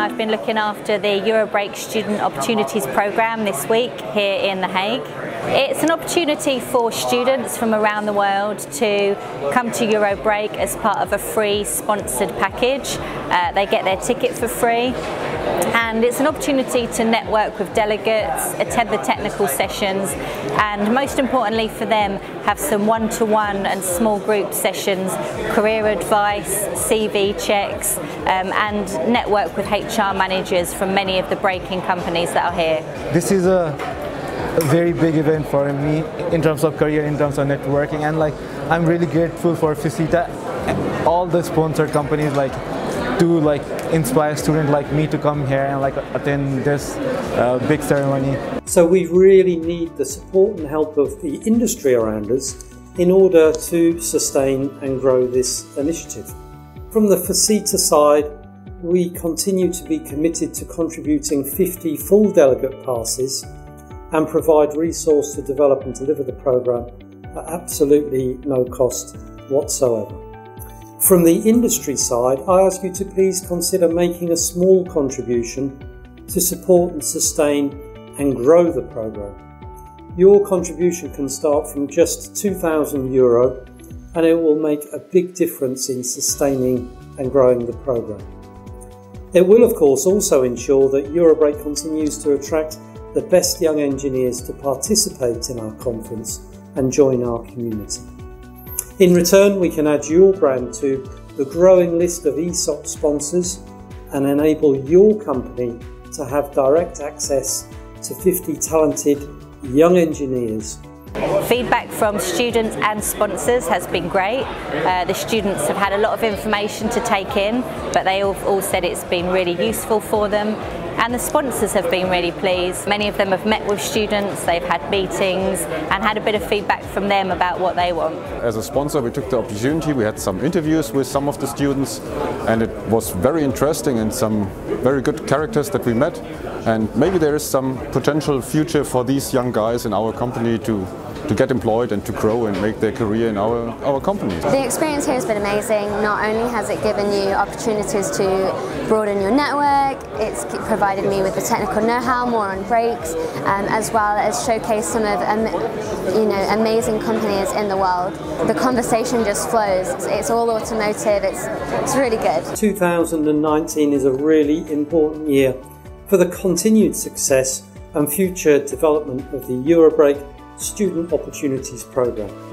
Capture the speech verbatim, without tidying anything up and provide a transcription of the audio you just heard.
I've been looking after the EuroBrake Student Opportunities Programme this week here in The Hague. It's an opportunity for students from around the world to come to EuroBrake as part of a free sponsored package. Uh, they get their ticket for free. And it's an opportunity to network with delegates, attend the technical sessions, and most importantly for them, have some one-to-one and small group sessions, career advice, C V checks, um, and network with H R managers from many of the braking companies that are here. This is a very big event for me in terms of career, in terms of networking, and like I'm really grateful for FISITA and all the sponsor companies like to like inspire students like me to come here and like attend this uh, big ceremony. So we really need the support and help of the industry around us in order to sustain and grow this initiative. From the FISITA side, we continue to be committed to contributing fifty full delegate passes and provide resource to develop and deliver the programme at absolutely no cost whatsoever. From the industry side, I ask you to please consider making a small contribution to support and sustain and grow the programme. Your contribution can start from just two thousand euro and it will make a big difference in sustaining and growing the programme. It will of course also ensure that EuroBrake continues to attract the best young engineers to participate in our conference and join our community. In return, we can add your brand to the growing list of E S O P sponsors and enable your company to have direct access to fifty talented young engineers. Feedback from students and sponsors has been great. Uh, the students have had a lot of information to take in, but they all, all said it's been really useful for them. And the sponsors have been really pleased. Many of them have met with students, they've had meetings and had a bit of feedback from them about what they want. As a sponsor, we took the opportunity, we had some interviews with some of the students and it was very interesting and some very good characters that we met, and maybe there is some potential future for these young guys in our company to to get employed and to grow and make their career in our, our company. The experience here has been amazing. Not only has it given you opportunities to broaden your network, it's provided me with the technical know-how, more on brakes, um, as well as showcased some of um, you know, amazing companies in the world. The conversation just flows. It's, it's all automotive, it's, it's really good. two thousand nineteen is a really important year for the continued success and future development of the EuroBrake Student Opportunities Programme.